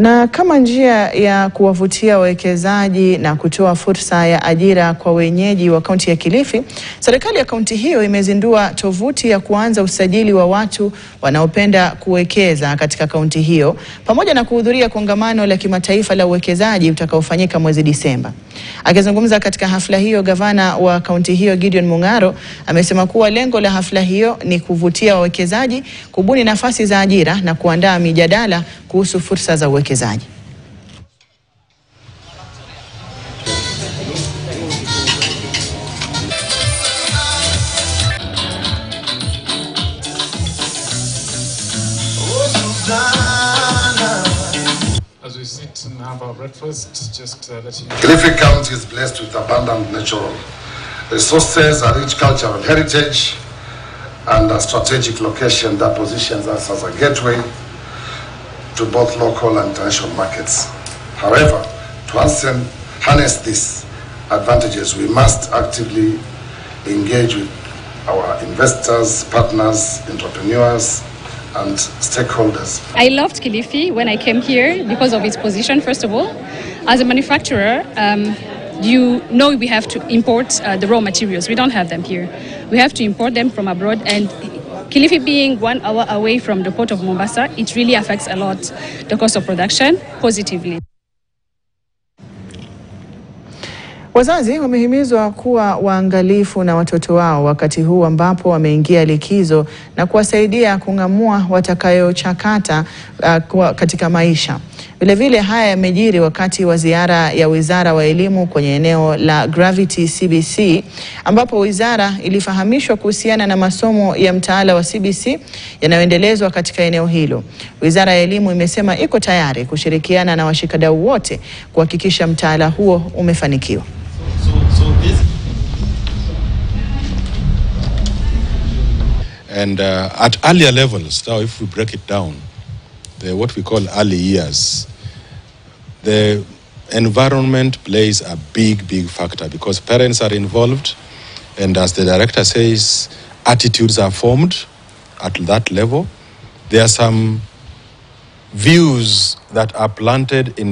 Na kama njia ya kuwavutia wawekezaji na kutoa fursa ya ajira kwa wenyeji wa kaunti ya Kilifi, serikali ya kaunti hiyo imezindua tovuti ya kuanza usajili wa watu wanaopenda kuwekeza katika kaunti hiyo, pamoja na kuhudhuria kongamano la kimataifa la uwekezaji utakaofanyika mwezi Disemba. Akizungumza katika hafla hiyo, gavana wa kaunti hiyo Gideon Mungaro amesema kuwa lengo la hafla hiyo ni kuvutia wawekezaji, kubuni nafasi za ajira na kuandaa mijadala kuhusu fursa za uwekezaji. As we sit and have our breakfast, just letting you know. Kilifi County is blessed with abundant natural resources, a rich cultural heritage, and a strategic location that positions us as a gateway to both local and international markets. However, to harness these advantages, we must actively engage with our investors, partners, entrepreneurs, and stakeholders. I loved Kilifi when I came here because of its position, first of all. As a manufacturer, you know we have to import the raw materials. We don't have them here. We have to import them from abroad, and Kilifi being 1 hour away from the port of Mombasa, it really affects a lot the cost of production positively. Wazazi wamehimizwa kuwa waangalifu na watoto wao wakati huu ambapo wameingia likizo, na kuwasaidia kungamua watakayochakata katika maisha. Vile vile, haya yamejiri wakati wa ziara ya Wizara wa Elimu kwenye eneo la Gravity CBC, ambapo wizara ilifahamishwa kuhusiana na masomo ya mtaala wa CBC yanayoendelezwa katika eneo hilo. Wizara ya Elimu imesema iko tayari kushirikiana na washikadau wote kuhakikisha mtaala huo umefanikiwa. And at earlier levels, now if we break it down, what we call early years, the environment plays a big factor because parents are involved, and as the director says, attitudes are formed at that level. There are some views that are planted in